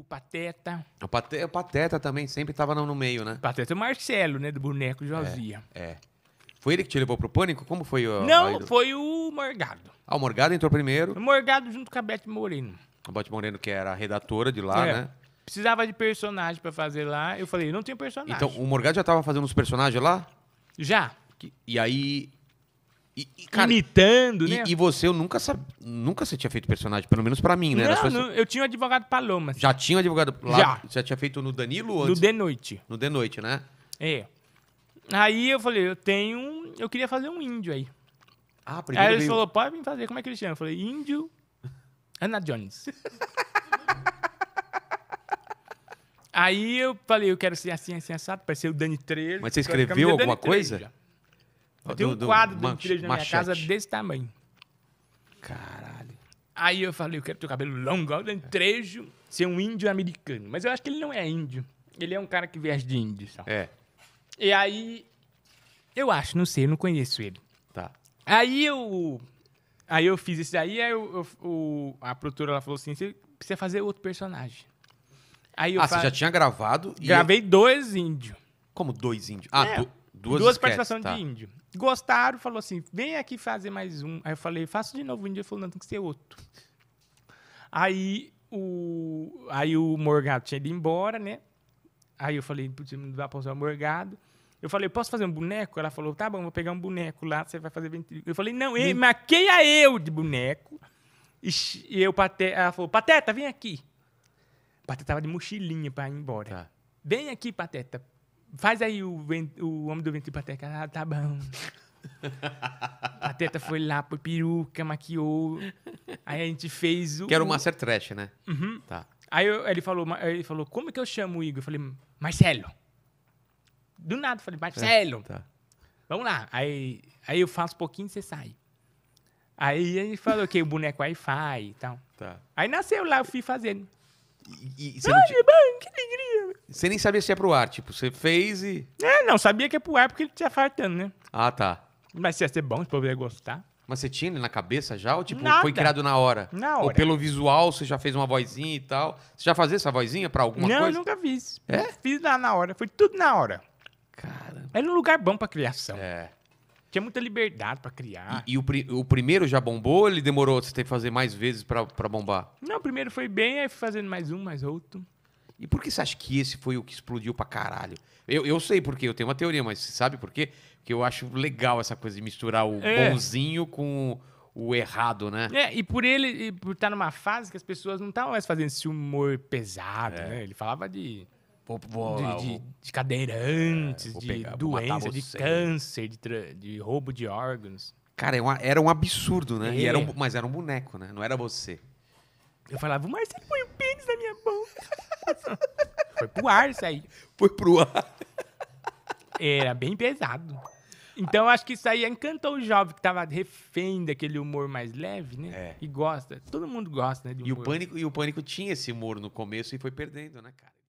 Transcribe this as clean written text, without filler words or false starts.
o Pateta. O Pateta também sempre tava no meio, né? Pateta é o Marcelo, né? Do boneco Josia. É. Foi ele que te levou pro Pânico? Como foi? Não, foi o Morgado. Ah, o Morgado entrou primeiro. O Morgado junto com a Bete Moreno. A Bete Moreno, que era a redatora de lá, né? Precisava de personagem pra fazer lá. Eu falei, não tem personagem. Então, o Morgado já tava fazendo os personagens lá? Já. E aí... cara, imitando, né? E você, eu nunca você tinha feito personagem, pelo menos pra mim, né? Não, eu tinha um advogado Paloma. Já tinha um advogado lá? Já. Você tinha feito no Danilo ou antes? No De Noite. No De Noite, né? É. Aí eu falei, eu queria fazer um índio aí. Ah, primeiro aí ele falou, pode vir fazer, como é que ele chama? Eu falei, índio Ana Jones. Aí eu falei, eu quero ser assim, assim, assado, para ser o Dani Trejo. Mas você escreveu alguma coisa? Eu tenho um quadro do Dani Trejo na minha casa desse tamanho. Caralho. Aí eu falei, eu quero ter o cabelo longo, igual o Dani Trejo, ser um índio americano. Mas eu acho que ele não é índio. Ele é um cara que veste de índio, só. É. E aí, eu acho, não sei, eu não conheço ele. Tá. Aí eu fiz isso daí, aí a produtora ela falou assim, você precisa fazer outro personagem. Aí eu você já tinha gravado? Gravei dois índios. Como dois índios? Ah, é, duas participações de índio. Gostaram, falou assim, vem aqui fazer mais um. Aí eu falei, faço de novo o índio. Ele falou, não, tem que ser outro. Aí o Morgado tinha ido embora, né? Aí eu falei, putz, não dá pra usar o Morgado. Eu falei, posso fazer um boneco? Ela falou, tá bom, vou pegar um boneco lá, você vai fazer ventrilo. Eu falei, não, maqueia eu de boneco. Ela falou, Pateta, vem aqui. Pateta tava de mochilinha pra ir embora. Tá. Vem aqui, Pateta. Faz aí o homem do ventrilo, Pateta. Ah, tá bom. Pateta foi lá, pôs peruca, maquiou. Aí a gente fez o... Que era o Master Trash, né? Uhum. Tá. Aí ele falou, como que eu chamo o Igor? Eu falei, Marcelo. Do nada, eu falei, Marcelo. Tá. Vamos lá. Aí eu faço um pouquinho e você sai. Aí ele falou, ok, o boneco Wi-Fi e tal. Tá. Aí nasceu lá, eu fui fazendo. E você que alegria. Você nem sabia se é pro ar, tipo, você fez e... Não, sabia que é pro ar porque ele tinha fartando, né? Ah, tá. Mas se ia ser bom, o povo ia gostar. Mas você tinha ele na cabeça já? Ou tipo, nada. Foi criado na hora? Na hora. Ou pelo visual, você já fez uma vozinha e tal? Você já fazia essa vozinha pra alguma coisa? Não, eu nunca fiz. É? Fiz lá na hora. Foi tudo na hora. Caramba. Era um lugar bom pra criação. É. Tinha muita liberdade pra criar. E o primeiro já bombou ou ele demorou? Você teve que fazer mais vezes pra bombar? Não, o primeiro foi bem, aí fui fazendo mais um, mais outro. E por que você acha que esse foi o que explodiu pra caralho? Eu sei por quê, eu tenho uma teoria, mas você sabe por quê? Porque eu acho legal essa coisa de misturar o bonzinho com o errado, né? E por estar numa fase que as pessoas não estavam mais fazendo esse humor pesado, né? Ele falava de cadeirantes, de doença, de câncer, de roubo de órgãos. Cara, era um absurdo, né? E mas era um boneco, né? Não era você. Eu falava, o Marcelo põe o pênis na minha boca. Foi pro ar isso aí. Foi pro ar. Era bem pesado. Então, acho que isso aí encantou o jovem que tava refém daquele humor mais leve, né? E gosta. Todo mundo gosta, né? De humor. E o Pânico tinha esse humor no começo e foi perdendo, né, cara?